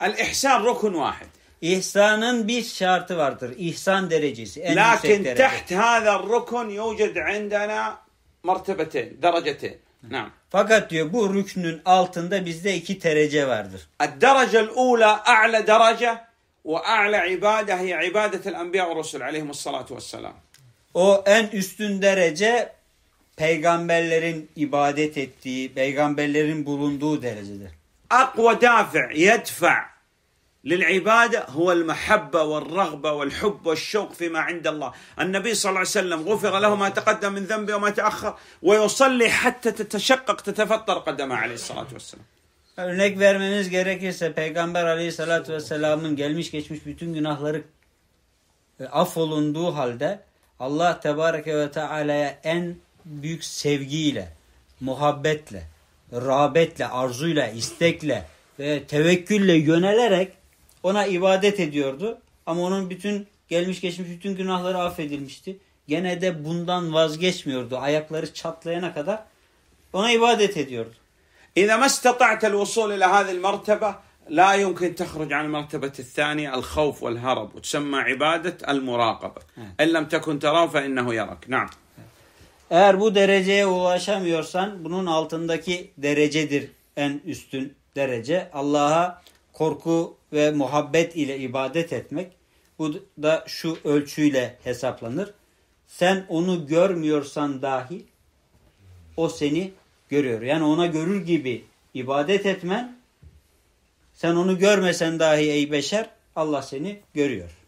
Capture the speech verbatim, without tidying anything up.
El-ihsan rukun vahid. İhsanın bir şartı vardır. İhsan derecesi en Lakin yüksek derece. Lakin taht hâzâ rukun yujed indana mertebetin, dereceti. Naam. Fakat diyor bu rüknün altında bizde iki derece vardır. El-derecel ula a'la derece ve a'la ibade hiye ibadetul enbiya ve rusul aleyhimussalatu vesselam. O en üstün derece peygamberlerin ibadet ettiği, peygamberlerin bulunduğu derecedir. Akwa dafi yedfa للعبادة هو المحبة والرغبة والحب والشوق فيما عند الله. النبي صلى الله عليه وسلم غفر له ما تقدم من ذنبه وما تأخر ويصلي حتى تتشقق تتفطر قدمه عليه الصلاة والسلام. Örnek vermemiz gerekirse Peygamber Aleyhisselatü Vesselam'ın gelmiş geçmiş bütün günahları affolunduğu halde Allah Tebareke ve Teala'ya en büyük sevgiyle, muhabbetle, rağbetle, arzuyla, istekle ve tevekkülle yönelerek ona ibadet ediyordu. Ama onun bütün gelmiş geçmiş bütün günahları affedilmişti. Gene de bundan vazgeçmiyordu. Ayakları çatlayana kadar ona ibadet ediyordu. İza mastata'ta al-wusul ila hadhihi al-mertebe la yumkin tahruc an al-mertebeti al-thaniye al-khawf wal-harab ve tusamma ibadet al-muraqaba. En lem tekun tara fe innehu yarak. Naam. Eğer bu dereceye ulaşamıyorsan bunun altındaki derecedir en üstün derece. Allah'a korku ve muhabbet ile ibadet etmek. Bu da şu ölçüyle hesaplanır. Sen onu görmüyorsan dahi o seni görüyor. Yani ona görür gibi ibadet etmen, sen onu görmesen dahi ey beşer, Allah seni görüyor.